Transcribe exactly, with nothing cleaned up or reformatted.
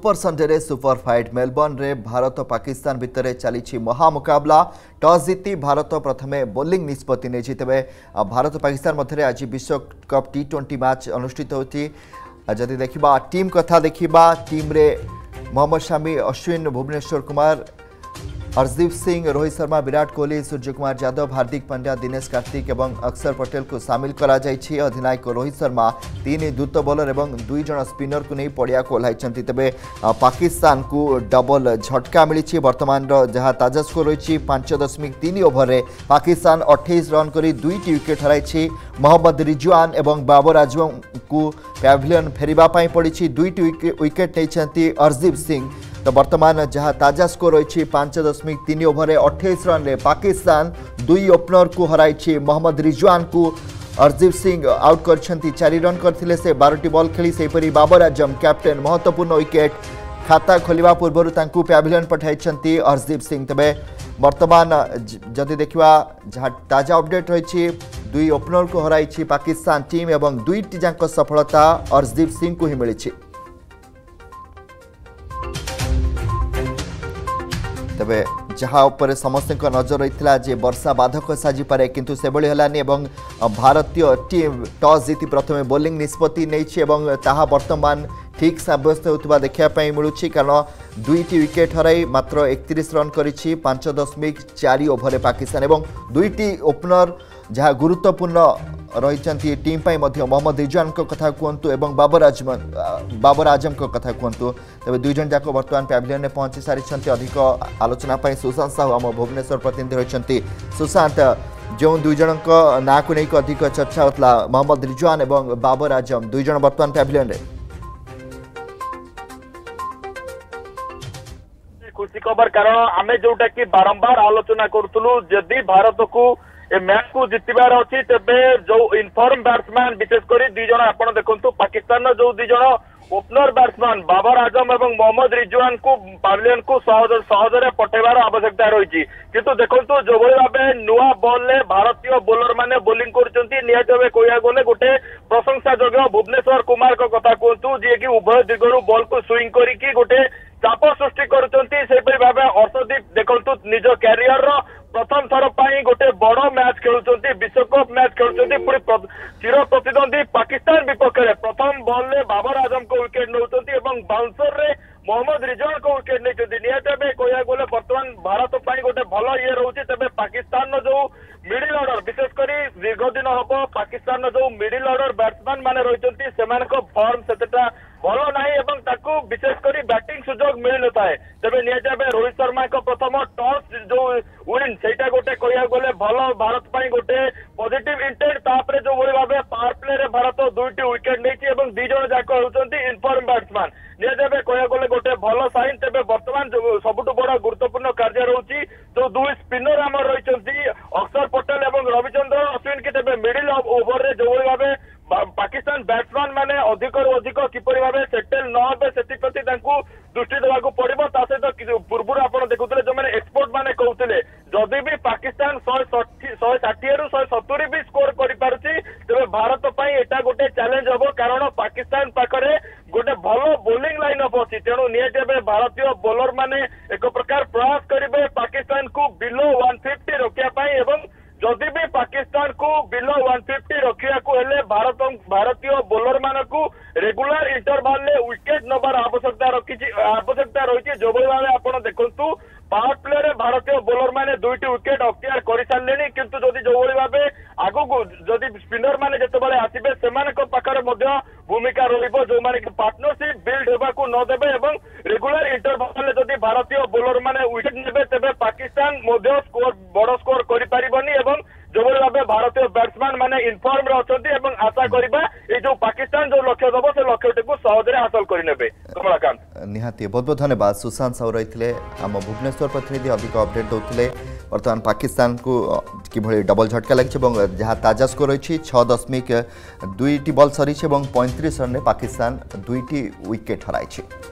Super Sunday super fight Melbourne रे भारत और पाकिस्तान भितर चली महा मुकाबला। टॉस जीति भारत प्रथमे बोलिंग निष्पत्ति नहीं तेरे भारत पाकिस्तान मध्य आज विश्वकप टी ट्वेंटी मैच अनुष्ठित होती। जदि देखा टीम कथा देखा टीम रे मोहम्मद शामी, अश्विन, भुवनेश्वर कुमार, हरदीप सिंह, रोहित शर्मा, विराट कोहली, सूर्य कुमार यादव, हार्दिक पांड्या, दिनेश कार्तिक और अक्षर पटेल को सामिल करा जायछि। अधिनायक रोहित शर्मा तीन द्रुत बॉलर एवं दुई जन स्पिनर को नहीं पड़िया को ओह्लाइछन्ति। तेबे पाकिस्तान को डबल झटका मिली। वर्तमान जहाँ ताजा स्कोर रही पांच दशमिक तीन ओभर में पाकिस्तान अट्ठाईस रन कर दुईट विकेट हराई। मोहम्मद रिजवान और बाबर आजम को पैविलियन फेरवाई पड़ी, दुईट विकेट नहीं हरदीप सिंह। तो बर्तमान जहाँ ताजा स्कोर रही पांच दशमिक तीन ओभर में अट्ठाईस रन रे पाकिस्तान दुई ओपनर को हराई। मोहम्मद रिजवान को हरदीप सिंह आउट कर चार रन करते से बारह बॉल खेली। सेपरी बाबर आजम कैप्टेन महत्वपूर्ण विकेट खाता खोलिबा पूर्व पैविलियन पठाई हरदीप सिंह। तेबे बर्तमान जदि देखा जहाँ ताजा अपडेट रही दुई ओपनर को हराई पाकिस्तान टीम एवं दुईटी जाक सफलता हरदीप सिंह को ही मिली। तबे जहाँ उपर समस्त नजर रही वर्षा बाधक साजिपे किंतु से हलानी। भारतीय टीम टॉस जीति प्रथमे बोलिंग निष्पत्ति नहीं बर्तमान ठीक सब्यस्त होता देखापी मिलूँ। कारण दुईट विकेट हराई मात्र एकतीस रन करी पांच दशमिक चार ओभर पाकिस्तान और दुईट ओपनर जहाँ गुरुत्वपूर्ण रही टीम पर। मोहम्मद रिजवान कथा कहतु एवं बाबर आजम बाबर आजम कथा कहतु। तेज दुईज जाक बर्तमान पैविलियन में पहुंची सारी। अधिक आलोचना सुशांत साहू आम भुवनेश्वर प्रतिनिधि रही। सुशांत, जो दुईज ना को लेकिन अधिक चर्चा होता मोहम्मद रिजवान और बाबर आजम दुईज बर्तमान पैविलियन में। खुशी खबर, कारण आम जोटा कि बारंबार आलोचना करूँ जदि भारत को मैच को जितबार अच्छी तेबे जो इनफर्म बैट्समैन विशेषकर दुई जन आप देखु पाकिस्तान जो दुई जन ओपनर बैट्समैन बाबर आजम और मोहम्मद रिजवान को पैविलियन को सहजरे पठाइबार आवश्यकता रही। किंतु देखो जो भाव नुआ बॉल ने भारतीय बोलर मैंने बोलिंग करते कह गले गोटे प्रशंसा जोग्य भुवनेश्वर कुमार कथा कहतु जी कि उभय दिगरू बॉल को स्विंग करिकी गोटे चाप सृष्टि करपरी भाव हर्षदीप देखु निज क्यारियर प्रथम थर पर गोटे बड़ मैच खेलुंट विश्वकप मैच खेलुंट पूरी चिर प्रतिद्वंदी पाकिस्तान विपक्ष में। प्रथम बॉल में बाबर आजम को विकेट नौकर बाउंसर रे मोहम्मद रिजवान को विकेट नहीं कह गले बर्तमान भारत पर गोटे भल ये रोचे। तेज पाकिस्तान जो मिडिल ऑर्डर विशेषकर दीर्घ दिन हम पाकिस्तान जो मिडिल ऑर्डर बैट्समैन मैंने रही फर्म से भल ना विशेषकर बैटिंग सुजोग मिल नाए। तेज निजाए रोहित शर्मा प्रथम टॉस जो विन से गोटे कह गले भल भारत पर गोटे पॉजिटिव इंटेंट। तापर जो भाव पावर प्ले रे भारत दुईट विकेट नहीं दीज जाक होती इनफर्म बैट्समैन निजाए कह गले गोटे भल साइन। तेज बर्तमान सबुठ बड़ा गुरुत्वपूर्ण कार्य रोचे जो दुई स्पिनर आम रही अक्षर पटेल और रविचंद्रन अश्विन की। तेज मिडिल ओवर में जो भाव पाकिस्तान बैट्समैन मैंने अधिक रु अधिक किपर भाव सेटल न होते सेप्रति दृष्टि देवाक पड़ो। ता सहित पूर्व आप देखुते जो एक्सपर्ट मैंने कहते जदि भी पाकिस्तान शहे षाठी रु शहे सतुरी भी स्कोर कर तेज भारत एटा गोटे चैलेंज हम। कारण पाकिस्तान पाखे गोटे भल बोलिंग लाइनअप अच्छी तेणु निजे भारतीय बोलर मैंने एक प्रकार प्रयास करेंगे पाकिस्तान को बिलो वन फिफ्टी रखापी। जदि भी पाकिस्तान को बिलो एक सौ पचास रखा भारत भारतीय बोलर मानक रेगुलर इंटरवल में विकेट नबार आवश्यकता रखी आवश्यकता रही। जो भाव आप देखु पावर प्ले रे भारतीय बोलर मैंने दुईट विकेट अख्तियार कर सारे किंतु जदि जो भाव आगू जदि स्पिनर मैंने जितेबाला आसबे सेमानक पाखरे मध्य भूमिका रहिबो जो माने पार्टनरशिप बिल्ड होबाकू न देबे एवं रेगुलर इंटरवल में जदि भारतीय बोलर मैंने विकेट नेबे तेबे पाकिस्तान मध्य स्कोर बड़ स्कोर कर पारिबनी एवं जो भाव भारतीय बैट्समैन मैंने इनफॉर्म रे अछंती एवं आशा करबा ए जो पाकिस्तान जो लक्ष्य दबो से लक्ष्यटी को सहजरे हासिल करि नेबे। कमलाकांत निहाती बहुत बहुत धन्यवाद। सुशांत साहू रहिथिले हम भुवनेश्वर प्रतिनिधि अधिक अपडेट दउथिले। वर्तमान पाकिस्तान को किभली डबल झटका लागि छ जहाँ ताजा स्कोर रही छः दशमिक दुईट बल सरी पैंतीस रन में पाकिस्तान दुईट विकेट हराई।